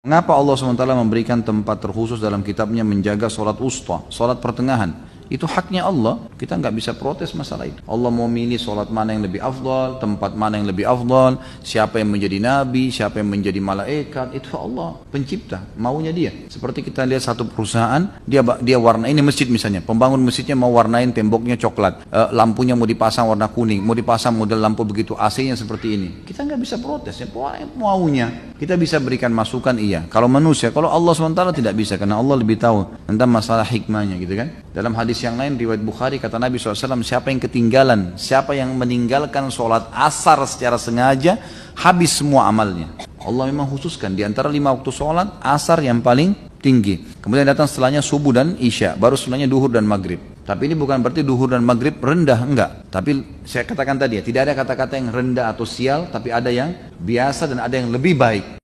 Mengapa Allah SWT memberikan tempat terkhusus dalam kitabnya menjaga sholat usta, sholat pertengahan? Itu haknya Allah, kita nggak bisa protes masalah itu. Allah mau milih sholat mana yang lebih afdal, tempat mana yang lebih afdal, siapa yang menjadi nabi, siapa yang menjadi malaikat, itu Allah, pencipta, maunya dia. Seperti kita lihat satu perusahaan, dia warna ini masjid misalnya, pembangun masjidnya mau warnain temboknya coklat, lampunya mau dipasang warna kuning, mau dipasang model lampu begitu, AC-nya seperti ini. Kita nggak bisa protes, ya maunya. Kita bisa berikan masukan, iya. Kalau manusia, kalau Allah SWT tidak bisa, karena Allah lebih tahu tentang masalah hikmahnya, gitu kan. Dalam hadis yang lain, riwayat Bukhari, kata Nabi SAW, siapa yang ketinggalan, siapa yang meninggalkan sholat asar secara sengaja, habis semua amalnya. Allah memang khususkan, di antara 5 waktu sholat, asar yang paling tinggi. Kemudian datang setelahnya subuh dan isya, baru setelahnya duhur dan maghrib. Tapi ini bukan berarti duhur dan maghrib rendah, enggak. Tapi saya katakan tadi ya, tidak ada kata-kata yang rendah atau sial, tapi ada yang biasa dan ada yang lebih baik.